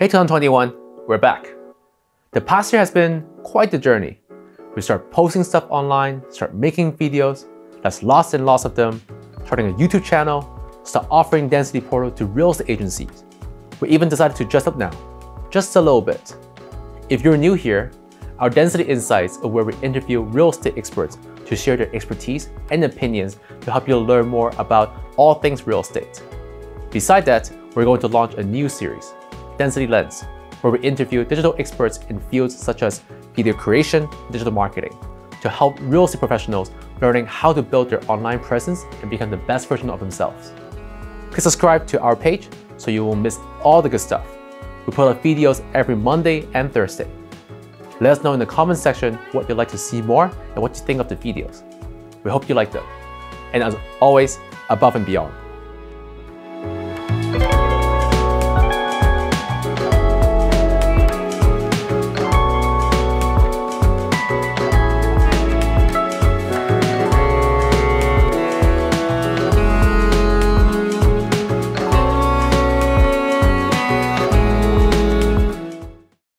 Hey TON21, we're back. The past year has been quite the journey. We start posting stuff online, start making videos, that's lots and lots of them, starting a YouTube channel, start offering Denzity Portal to real estate agencies. We even decided to dress up now, just a little bit. If you're new here, our Denzity Insights are where we interview real estate experts to share their expertise and opinions to help you learn more about all things real estate. Besides that, we're going to launch a new series, Denzity Lens, where we interview digital experts in fields such as video creation, digital marketing, to help real estate professionals learning how to build their online presence and become the best version of themselves. Please subscribe to our page so you won't miss all the good stuff. We put out videos every Monday and Thursday. Let us know in the comment section what you'd like to see more and what you think of the videos. We hope you like them. And as always, above and beyond.